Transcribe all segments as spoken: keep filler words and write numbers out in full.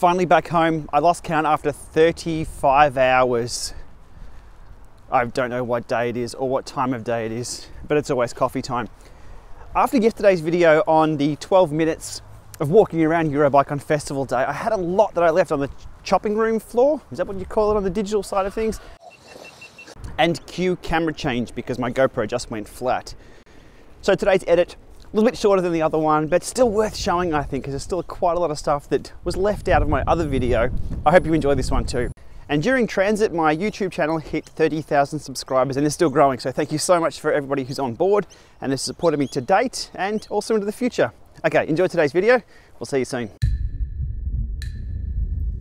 finally back home. I lost count after thirty-five hours. I don't know what day it is or what time of day it is, but it's always coffee time. After yesterday's video on the twelve minutes of walking around Eurobike on festival day, I had a lot that I left on the chopping room floor. Is that what you call it on the digital side of things? And cue camera change because my GoPro just went flat. So today's edit, a little bit shorter than the other one, but still worth showing, I think, because there's still quite a lot of stuff that was left out of my other video. I hope you enjoy this one too. And during transit, my YouTube channel hit thirty thousand subscribers and it's still growing. So thank you so much for everybody who's on board and has supported me to date and also into the future. Okay, enjoy today's video. We'll see you soon. Bye.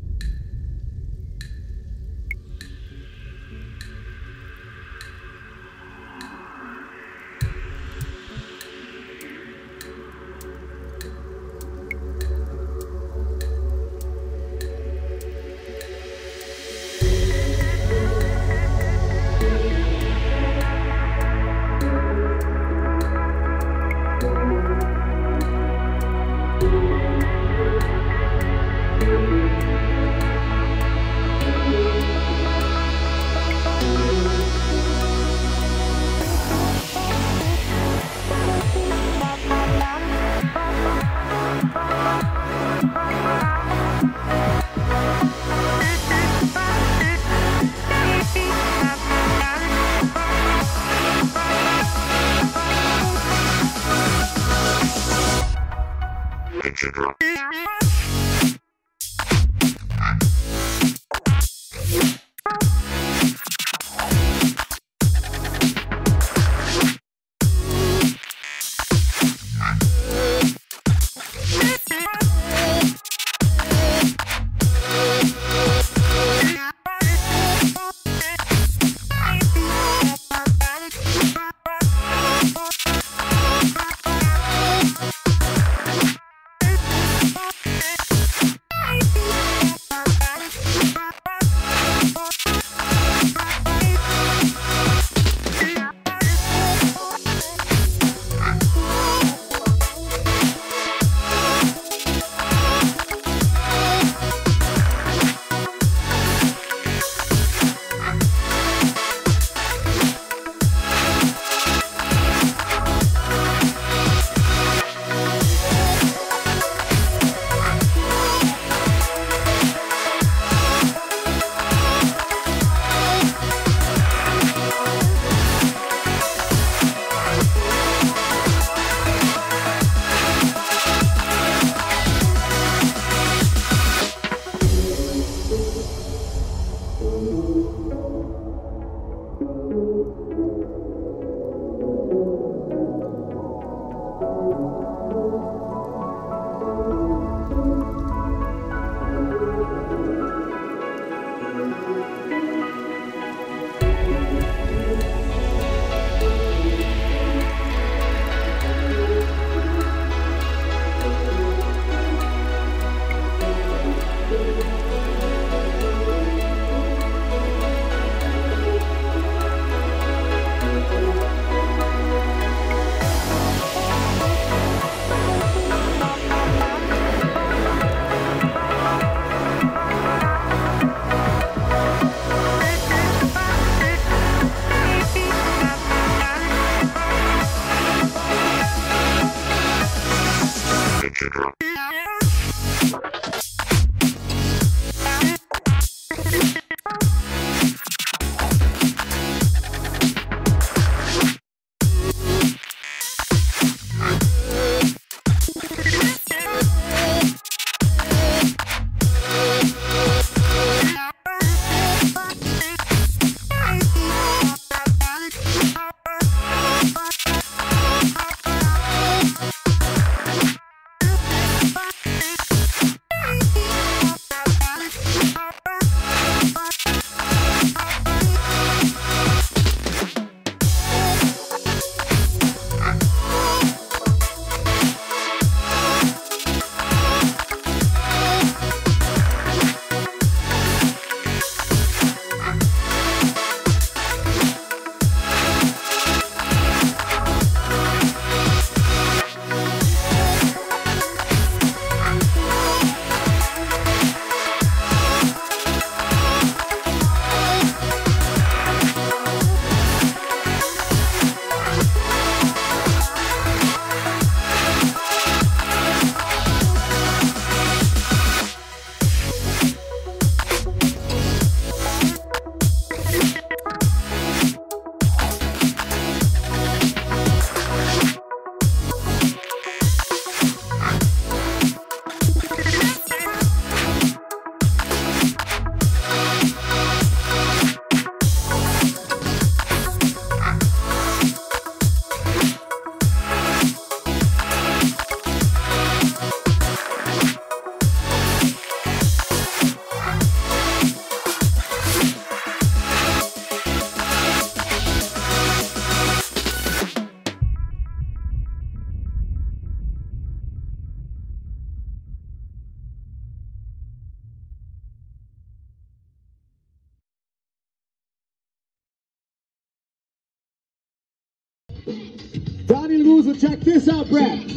proposal. Check this out, Brad.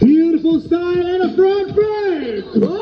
Beautiful style and a front brake.